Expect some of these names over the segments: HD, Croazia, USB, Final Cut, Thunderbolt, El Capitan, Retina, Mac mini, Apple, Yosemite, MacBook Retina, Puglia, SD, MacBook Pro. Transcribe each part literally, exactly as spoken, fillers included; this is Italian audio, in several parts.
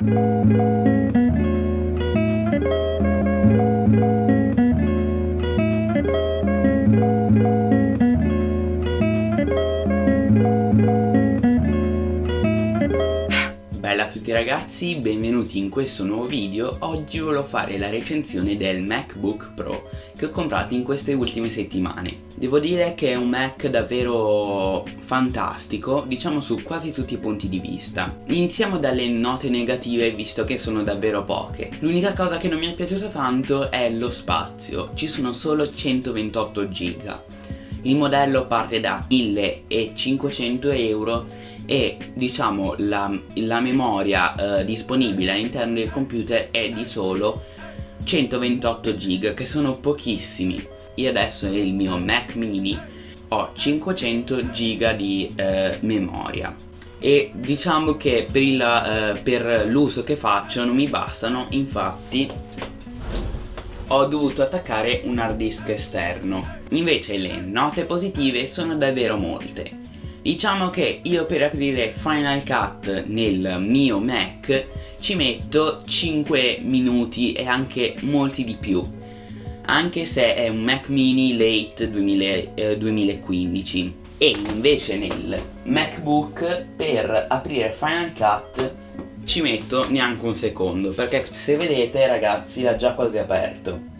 Bella a tutti ragazzi, benvenuti in questo nuovo video. Oggi volevo fare la recensione del MacBook Pro che ho comprato in queste ultime settimane. Devo dire che è un Mac davvero fantastico, diciamo su quasi tutti i punti di vista. Iniziamo dalle note negative, visto che sono davvero poche. L'unica cosa che non mi è piaciuta tanto è lo spazio, ci sono solo centoventotto giga. Il modello parte da millecinquecento euro e diciamo la, la memoria eh, disponibile all'interno del computer è di solo centoventotto giga, che sono pochissimi. Io adesso nel mio Mac mini ho cinquecento giga di eh, memoria e diciamo che per l'uso eh, che faccio non mi bastano, infatti ho dovuto attaccare un hard disk esterno. Invece le note positive sono davvero molte. Diciamo che io per aprire Final Cut nel mio Mac ci metto cinque minuti e anche molti di più, anche se è un Mac mini late duemila, eh, duemilaquindici. E invece nel MacBook per aprire Final Cut ci metto neanche un secondo, perché se vedete ragazzi l'ha già quasi aperto.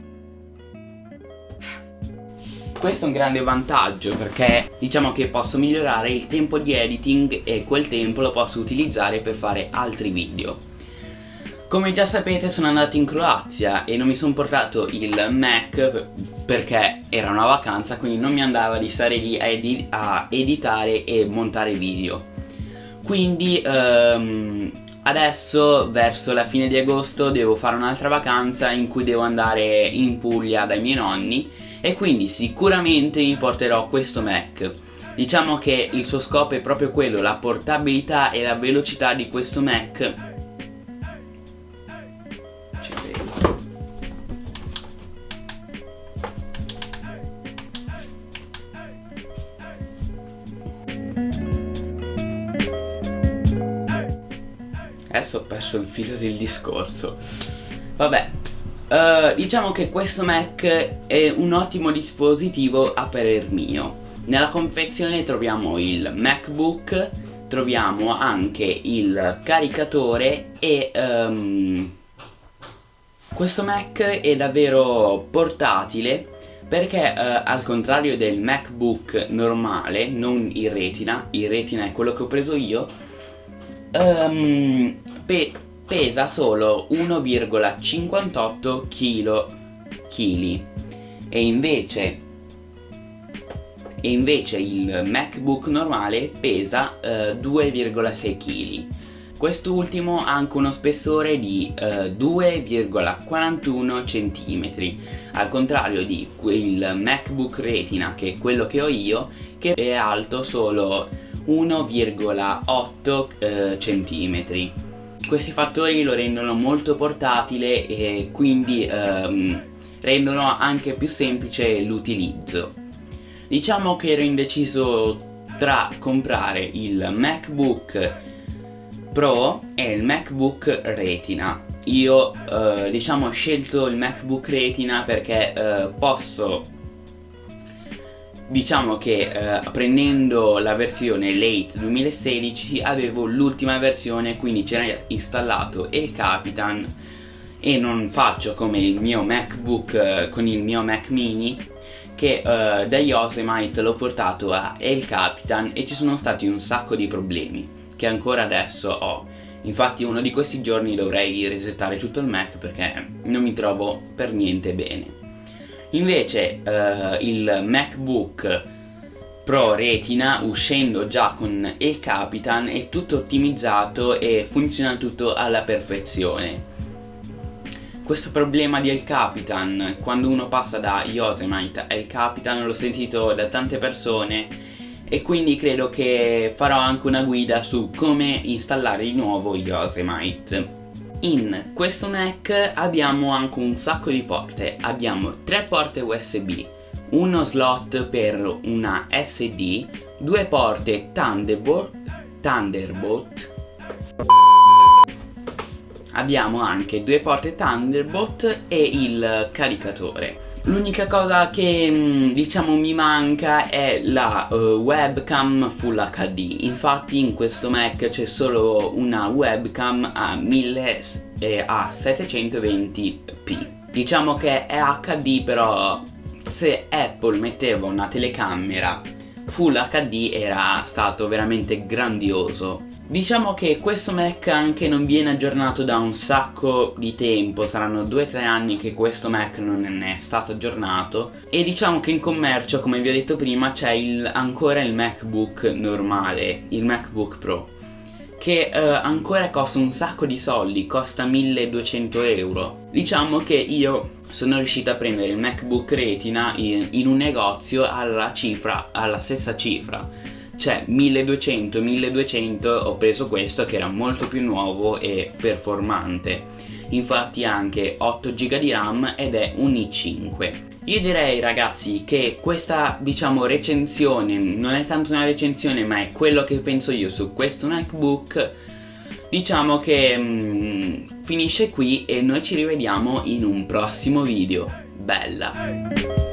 Questo è un grande vantaggio, perché diciamo che posso migliorare il tempo di editing e quel tempo lo posso utilizzare per fare altri video. Come già sapete sono andato in Croazia e non mi sono portato il Mac perché era una vacanza, quindi non mi andava di stare lì a, edi a editare e montare video. Quindi um, adesso verso la fine di agosto devo fare un'altra vacanza in cui devo andare in Puglia dai miei nonni, e quindi sicuramente mi porterò questo Mac. Diciamo che il suo scopo è proprio quello, la portabilità e la velocità di questo Mac. Adesso ho perso il filo del discorso. Vabbè. Uh, diciamo che questo Mac è un ottimo dispositivo a parer mio. Nella confezione troviamo il MacBook, troviamo anche il caricatore e um, questo Mac è davvero portatile, perché uh, al contrario del MacBook normale, non il Retina, il Retina è quello che ho preso io, um, per pesa solo uno virgola cinquantotto chili e invece, e invece il MacBook normale pesa eh, due virgola sei chili. Quest'ultimo ha anche uno spessore di eh, due virgola quarantuno centimetri, al contrario di quel MacBook Retina, che è quello che ho io, che è alto solo uno virgola otto eh, centimetri. Questi fattori lo rendono molto portatile e quindi ehm, rendono anche più semplice l'utilizzo. Diciamo che ero indeciso tra comprare il MacBook Pro e il MacBook Retina. Io eh, diciamo ho scelto il MacBook Retina perché eh, posso, diciamo che eh, prendendo la versione late duemilasedici avevo l'ultima versione, quindi c'era installato El Capitan e non faccio come il mio MacBook eh, con il mio Mac mini, che eh, da Yosemite l'ho portato a El Capitan e ci sono stati un sacco di problemi che ancora adesso ho. Infatti uno di questi giorni dovrei resettare tutto il Mac perché non mi trovo per niente bene. Invece eh, il MacBook Pro Retina, uscendo già con El Capitan, è tutto ottimizzato e funziona tutto alla perfezione. Questo problema di El Capitan, quando uno passa da Yosemite a El Capitan, l'ho sentito da tante persone e quindi credo che farò anche una guida su come installare di nuovo Yosemite. In questo Mac abbiamo anche un sacco di porte, abbiamo tre porte U S B, uno slot per una S D, due porte Thunderbolt, Thunderbolt abbiamo anche due porte Thunderbolt e il caricatore. L'unica cosa che diciamo mi manca è la uh, webcam Full H D. Infatti in questo Mac c'è solo una webcam a mille e a settecentoventi p. Diciamo che è H D, però se Apple metteva una telecamera Full H D era stato veramente grandioso. Diciamo che questo Mac anche non viene aggiornato da un sacco di tempo, saranno due o tre anni che questo Mac non è stato aggiornato, e diciamo che in commercio, come vi ho detto prima, c'è il, ancora il MacBook normale, il MacBook Pro, che eh, ancora costa un sacco di soldi, costa milleduecento euro. Diciamo che io sono riuscito a prendere il MacBook Retina in, in un negozio alla cifra, alla stessa cifra. Cioè milleduecento milleduecento ho preso questo che era molto più nuovo e performante. Infatti ha anche otto giga di RAM ed è un i cinque. Io direi, ragazzi, che questa diciamo recensione non è tanto una recensione, ma è quello che penso io su questo MacBook. Diciamo che mh, finisce qui e noi ci rivediamo in un prossimo video. Bella!